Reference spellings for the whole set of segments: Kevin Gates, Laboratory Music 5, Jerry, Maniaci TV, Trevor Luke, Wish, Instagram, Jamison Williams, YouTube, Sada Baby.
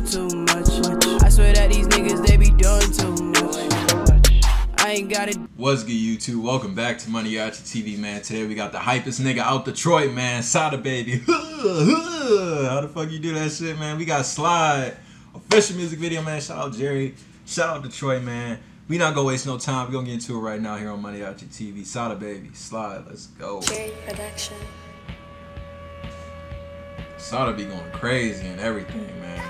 do too much. I swear that these niggas, they be doing too much. I ain't got it. What's good, YouTube? Welcome back to Maniaci TV, man. Today we got the hypest nigga out Detroit, man. Sada Baby. How the fuck you do that shit, man? We got Slide. Official music video, man. Shout out Jerry. Shout out Detroit, man. We not gonna waste no time. We gonna get into it right now here on Maniaci TV. Sada Baby, Slide. Let's go. Jerry Production. Sada be going crazy and everything, man.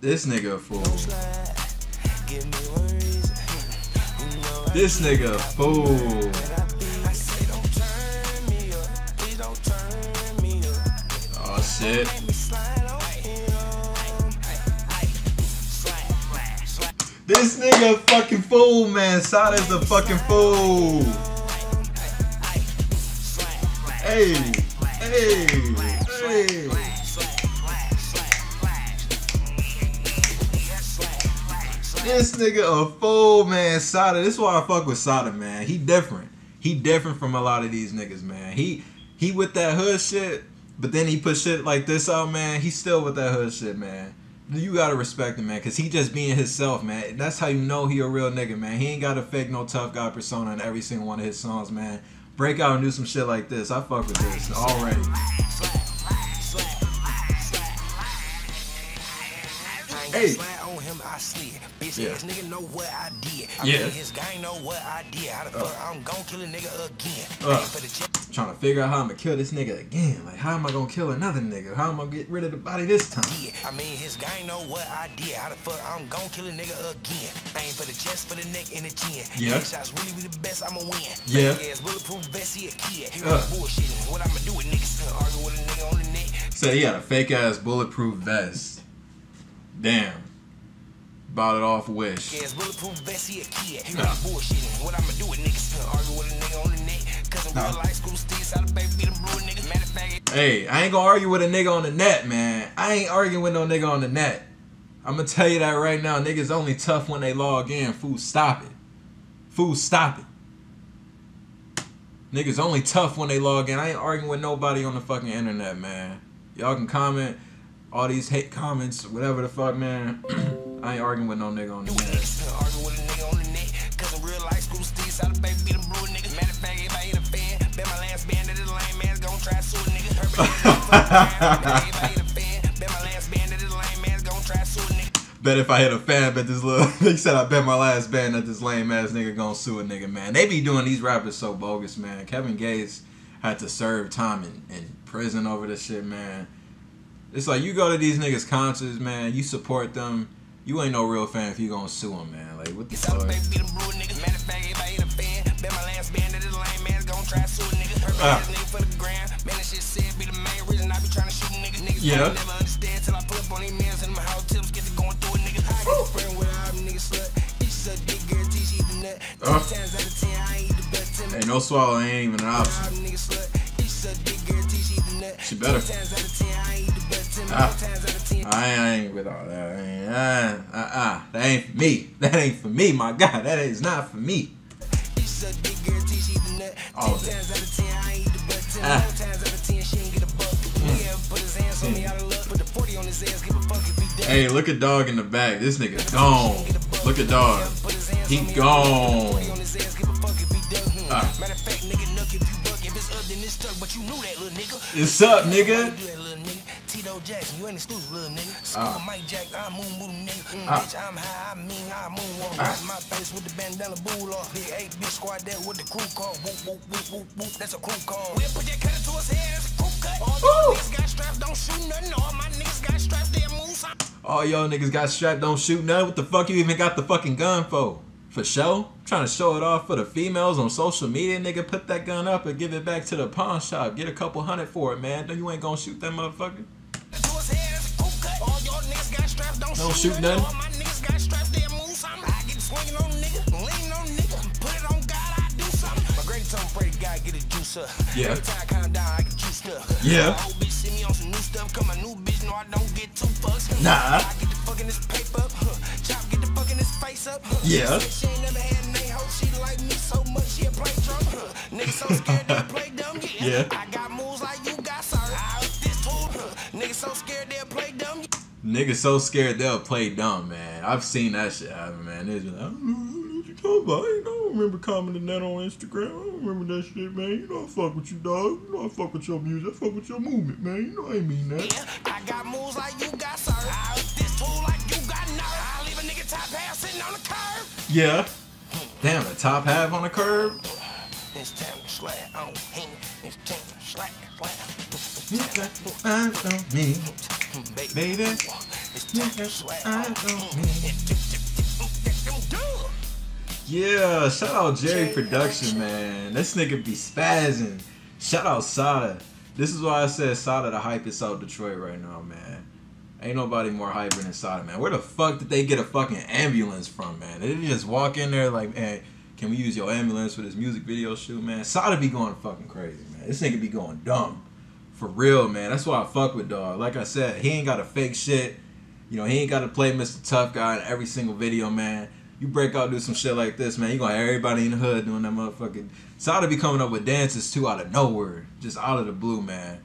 This nigga a fool. This nigga a fool. Oh shit. This nigga a fucking fool, man. Sada's the fucking fool. Hey, hey, hey. This nigga a fool, man. Sada. This is why I fuck with Sada, man. He different. He different from a lot of these niggas, man. He with that hood shit, but then he put shit like this out, man. He still with that hood shit, man. You gotta respect him, man, because he just being himself, man. That's how you know he a real nigga, man. He ain't gotta fake no tough guy persona in every single one of his songs, man. Break out and do some shit like this. I fuck with this already. Hey. Yeah. Trying to figure out how I'm gonna kill this nigga again. Like, how am I gonna kill another nigga? How am I gonna get rid of the body this time? Yeah, I mean, his gang know what I did. How the fuck I'm gonna kill a nigga again? I ain't for the chest, for the neck, and the chin. Yeah. Shots really be the best, I'ma win. Yeah. Ass bulletproof, best he a kid. He was bullshitting. What I'ma do with niggas? Argue with a nigga on the neck. So he got a fake ass bulletproof vest. Damn. Bought it off Wish. Yeah, bulletproof vest, he a kid. He was bullshitting. What I'ma do with niggas? Argue with a nigga on the neck. Hey, I ain't gonna argue with a nigga on the net, man. I ain't arguing with no nigga on the net. I'm gonna tell you that right now. Niggas only tough when they log in. Fool, stop it. Fool, stop it. Niggas only tough when they log in. I ain't arguing with nobody on the fucking internet, man. Y'all can comment all these hate comments, whatever the fuck, man. I ain't arguing with no nigga on the net. Bet if I hit a fan, bet this little they said I bet my last band that this lame ass nigga gonna sue a nigga, man. They be doing these rappers so bogus, man. Kevin Gates had to serve time in prison over this shit, man. It's like you go to these niggas concerts, man, you support them, you ain't no real fan if you gonna sue them, man. Like what the fuck? Yeah. Hey, no swallow ain't even an option. She better. I ain't with all that. That ain't for me. That ain't for me, my God. That is not for me. All of it. Hey, look at dog in the back. This nigga gone. Look at dog. He gone. It's up, nigga. All y'all niggas got strapped, don't shoot none. What the fuck you even got the fucking gun for? For show? I'm trying to show it off for the females on social media, nigga. Put that gun up and give it back to the pawn shop. Get a couple hundred for it, man. You ain't gonna shoot that motherfucker. Don't shoot none. Yeah. Yeah. Nah. Yeah. Yeah. Niggas so scared they'll play dumb, man. I've seen that shit happen, man. It's just like, I don't know what you talking about. I don't remember commenting that on Instagram. I don't remember that shit, man. You know I fuck with you, dog. You know I fuck with your music. I fuck with your movement, man. You know I ain't mean that. Yeah, I got moves like you got, sir. I'll this tool like you got nerve. I'll leave a nigga top half sitting on the curb. Yeah. Damn, the top half on the curb. This time to slide on him. This time to slide on. You got your eyes on me, baby. You got your eyes on me. Yeah, shout out Jerry Production, man. This nigga be spazzing. Shout out Sada. This is why I said Sada the hype is out Detroit right now, man. Ain't nobody more hyper than Sada, man. Where the fuck did they get a fucking ambulance from, man? They just walk in there like, man, can we use your ambulance for this music video shoot, man? Sada be going fucking crazy, man. This nigga be going dumb. For real, man. That's why I fuck with dog. Like I said, he ain't got to fake shit. You know, he ain't got to play Mr. Tough Guy in every single video, man. You break out, do some shit like this, man, you gonna have everybody in the hood doing that motherfucking... Sada be coming up with dances, too, out of nowhere. Just out of the blue, man.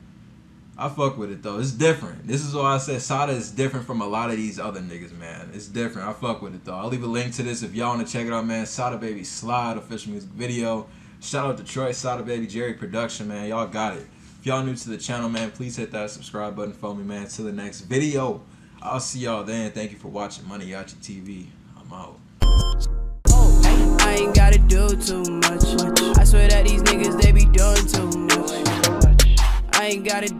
I fuck with it, though. It's different. This is why I said Sada is different from a lot of these other niggas, man. It's different. I fuck with it, though. I'll leave a link to this if y'all want to check it out, man. Sada Baby Slide, official music video. Shout out Detroit, Sada Baby, Jerry Production, man. Y'all got it. If y'all new to the channel, man, please hit that subscribe button for me, man. Till the next video. I'll see y'all then. Thank you for watching Maniaci TV. I'm out. Oh, I ain't gotta do too much. I swear that these niggas, they be doing too much. I ain't gotta